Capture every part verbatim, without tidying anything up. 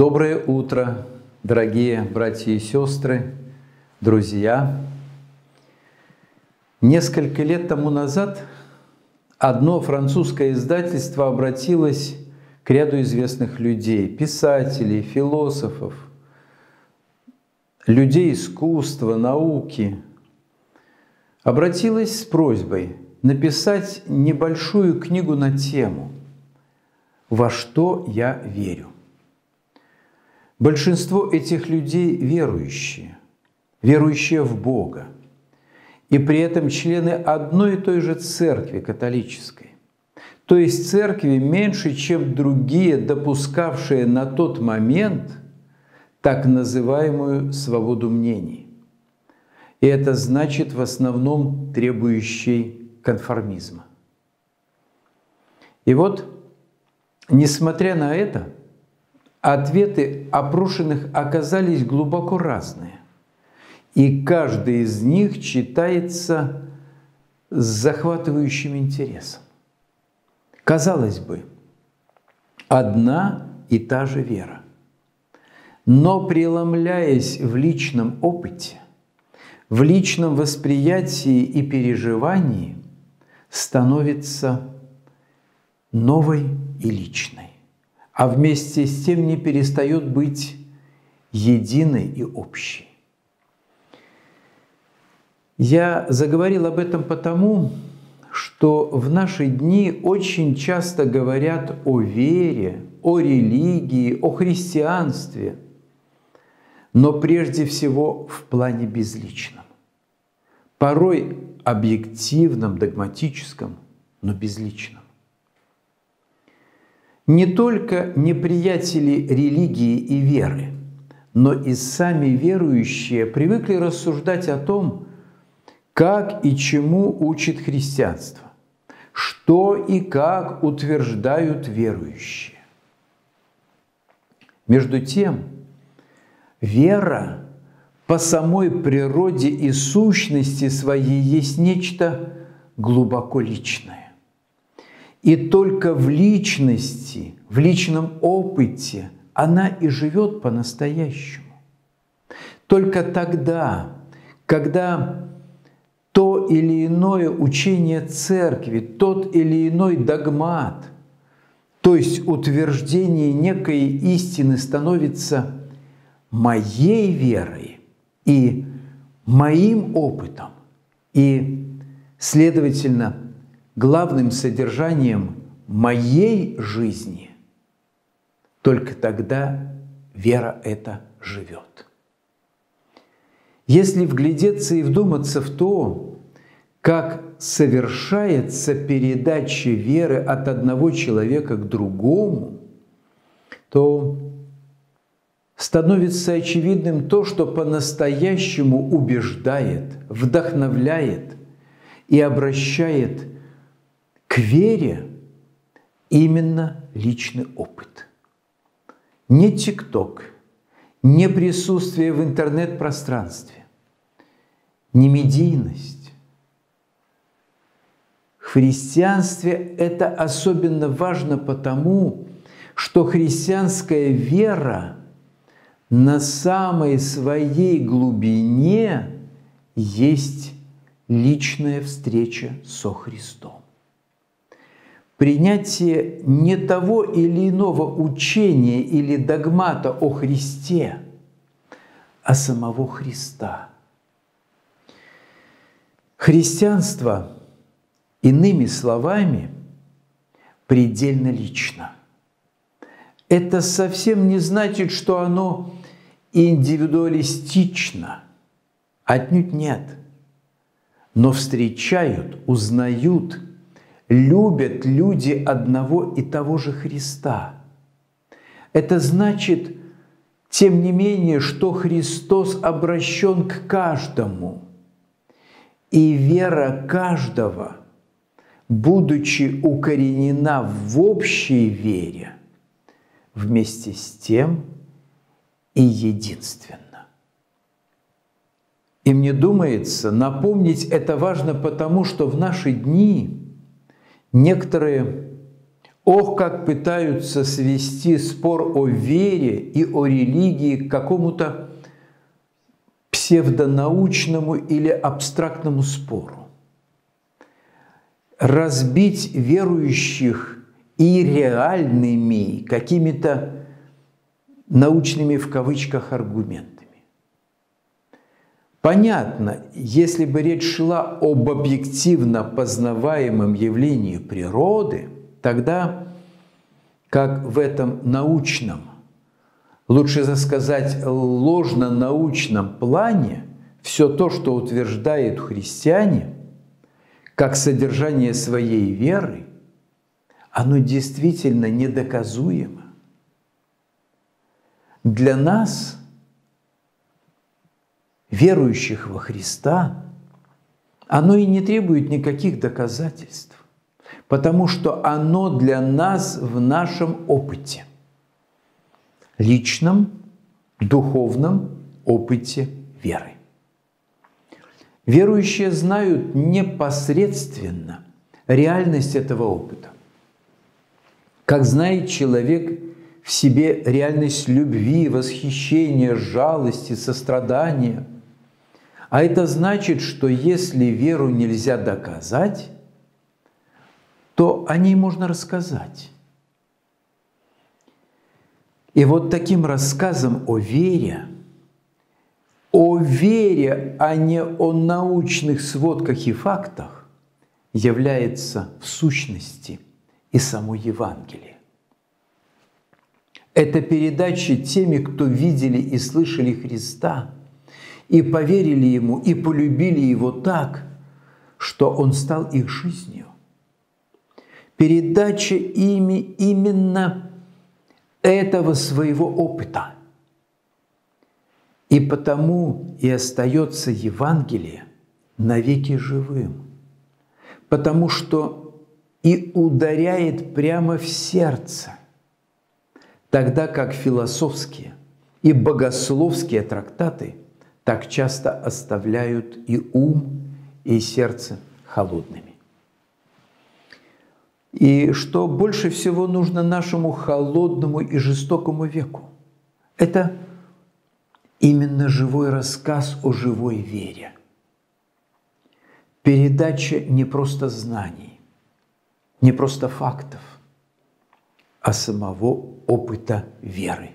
Доброе утро, дорогие братья и сестры, друзья! Несколько лет тому назад одно французское издательство обратилось к ряду известных людей, писателей, философов, людей искусства, науки, обратилось с просьбой написать небольшую книгу на тему «Во что я верю?». Большинство этих людей верующие, верующие в Бога, и при этом члены одной и той же церкви католической, то есть церкви меньше, чем другие, допускавшие на тот момент так называемую свободу мнений. И это значит в основном требующей конформизма. И вот, несмотря на это, ответы опрошенных оказались глубоко разные. И каждый из них читается с захватывающим интересом. Казалось бы, одна и та же вера. Но преломляясь в личном опыте, в личном восприятии и переживании, становится новой и личной. А вместе с тем не перестает быть единой и общей. Я заговорил об этом потому, что в наши дни очень часто говорят о вере, о религии, о христианстве, но прежде всего в плане безличном. Порой объективном, догматическом, но безличном. Не только неприятели религии и веры, но и сами верующие привыкли рассуждать о том, как и чему учит христианство, что и как утверждают верующие. Между тем, вера по самой природе и сущности своей есть нечто глубоко личное. И только в личности, в личном опыте она и живет по-настоящему. Только тогда, когда то или иное учение церкви, тот или иной догмат, то есть утверждение некой истины становится моей верой и моим опытом, и, следовательно, главным содержанием моей жизни, только тогда вера эта живет. Если вглядеться и вдуматься в то, как совершается передача веры от одного человека к другому, то становится очевидным то, что по-настоящему убеждает, вдохновляет и обращает к вере именно личный опыт. Не ТикТок, не присутствие в интернет-пространстве, не медийность. В христианстве это особенно важно потому, что христианская вера на самой своей глубине есть личная встреча со Христом. Принятие не того или иного учения или догмата о Христе, а самого Христа. Христианство, иными словами, предельно лично. Это совсем не значит, что оно индивидуалистично. Отнюдь нет. Но встречают, узнают, любят люди одного и того же Христа. Это значит, тем не менее, что Христос обращен к каждому. И вера каждого, будучи укоренена в общей вере, вместе с тем и единственна. И мне думается, напомнить это важно потому, что в наши дни некоторые Ох, как пытаются свести спор о вере и о религии к какому-то псевдонаучному или абстрактному спору. Разбить верующих и реальными какими-то научными в кавычках аргументами. Понятно, если бы речь шла об объективно познаваемом явлении природы, тогда, как в этом научном, лучше сказать, ложно-научном плане, все то, что утверждают христиане, как содержание своей веры, оно действительно недоказуемо. Для нас, верующих во Христа, оно и не требует никаких доказательств, потому что оно для нас в нашем опыте, личном, духовном опыте веры. Верующие знают непосредственно реальность этого опыта, как знает человек в себе реальность любви, восхищения, жалости, сострадания. А это значит, что если веру нельзя доказать, то о ней можно рассказать. И вот таким рассказом о вере, о вере, а не о научных сводках и фактах, является в сущности и само Евангелие. Это передача теми, кто видели и слышали Христа, и поверили Ему, и полюбили Его так, что Он стал их жизнью. Передача ими именно этого своего опыта. И потому и остается Евангелие навеки живым, потому что и ударяет прямо в сердце, тогда как философские и богословские трактаты так часто оставляют и ум, и сердце холодными. И что больше всего нужно нашему холодному и жестокому веку? Это именно живой рассказ о живой вере. Передача не просто знаний, не просто фактов, а самого опыта веры.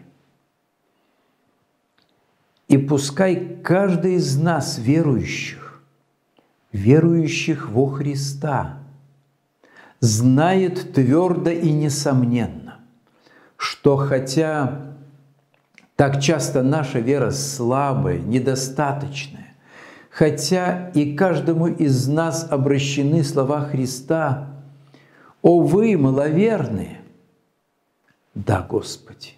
И пускай каждый из нас, верующих, верующих во Христа, знает твердо и несомненно, что хотя так часто наша вера слабая, недостаточная, хотя и каждому из нас обращены слова Христа: «О вы, маловерные!» Да, Господи!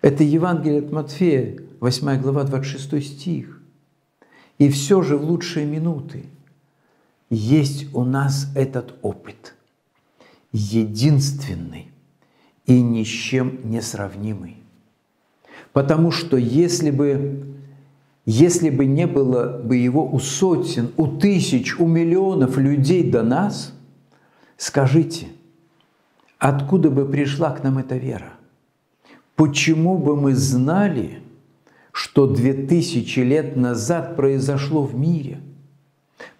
Это Евангелие от Матфея, восьмая глава, двадцать шестой стих. И все же в лучшие минуты есть у нас этот опыт, единственный и ни с чем не сравнимый. Потому что если бы, если бы не было бы его у сотен, у тысяч, у миллионов людей до нас, скажите, откуда бы пришла к нам эта вера? Почему бы мы знали, что две тысячи лет назад произошло в мире?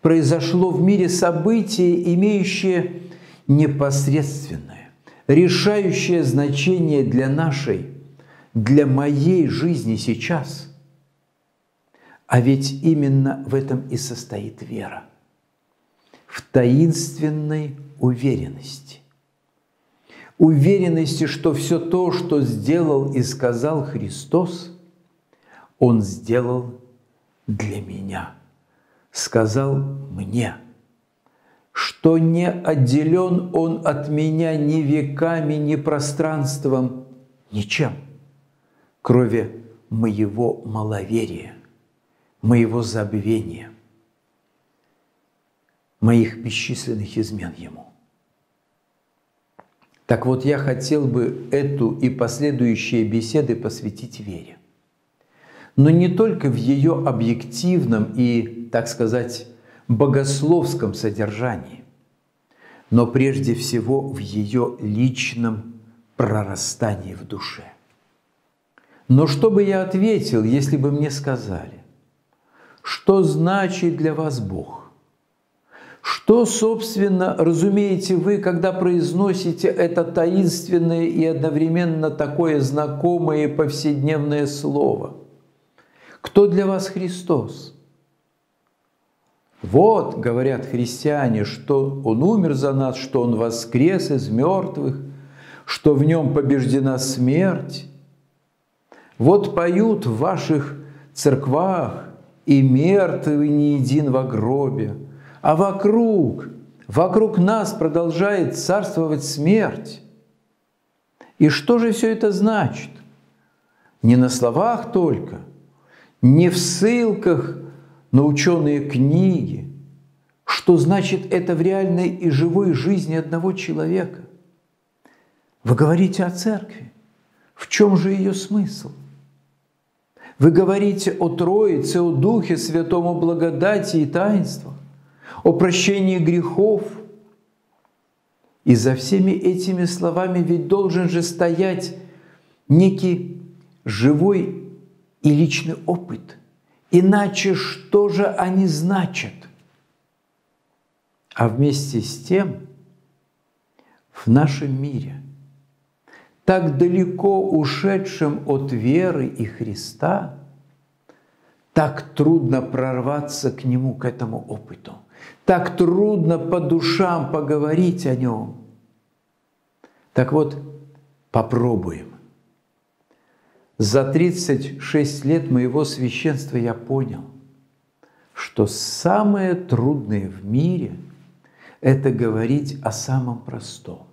Произошло в мире событие, имеющее непосредственное, решающее значение для нашей, для моей жизни сейчас. А ведь именно в этом и состоит вера. В таинственной уверенности. Уверенности, что все то, что сделал и сказал Христос, Он сделал для меня, сказал мне, что не отделен Он от меня ни веками, ни пространством, ничем, кроме моего маловерия, моего забвения, моих бесчисленных измен Ему. Так вот, я хотел бы эту и последующие беседы посвятить вере. Но не только в ее объективном и, так сказать, богословском содержании, но прежде всего в ее личном прорастании в душе. Но что бы я ответил, если бы мне сказали, что значит для вас Бог? Что, собственно, разумеете вы, когда произносите это таинственное и одновременно такое знакомое и повседневное слово? Кто для вас Христос? Вот, говорят христиане, что Он умер за нас, что Он воскрес из мертвых, что в Нем побеждена смерть. Вот поют в ваших церквах, и мертвый не един во гробе, а вокруг, вокруг нас продолжает царствовать смерть. И что же все это значит? Не на словах только, не в ссылках на ученые книги. Что значит это в реальной и живой жизни одного человека? Вы говорите о церкви. В чем же ее смысл? Вы говорите о Троице, о Духе Святом, о благодати и таинствах, о прощении грехов. И за всеми этими словами ведь должен же стоять некий живой и личный опыт. Иначе что же они значат? А вместе с тем в нашем мире, так далеко ушедшим от веры и Христа, так трудно прорваться к нему, к этому опыту. Так трудно по душам поговорить о нем. Так вот, попробуем. За тридцать шесть лет моего священства я понял, что самое трудное в мире – это говорить о самом простом,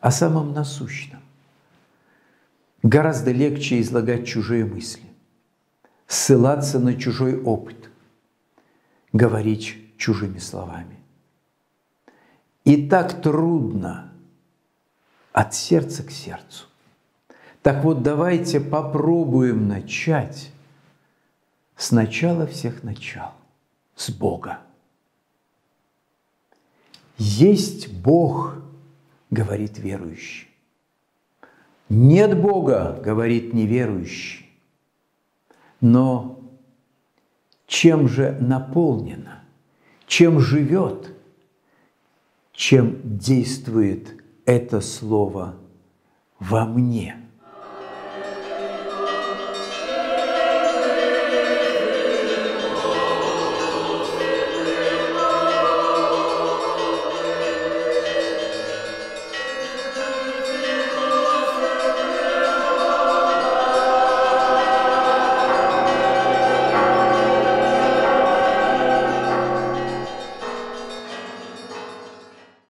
о самом насущном. Гораздо легче излагать чужие мысли, ссылаться на чужой опыт, говорить чужими словами. И так трудно от сердца к сердцу. Так вот, давайте попробуем начать с начала всех начал, с Бога. «Есть Бог», — говорит верующий. «Нет Бога», — говорит неверующий. Но чем же наполнено? Чем живет, чем действует это слово во мне?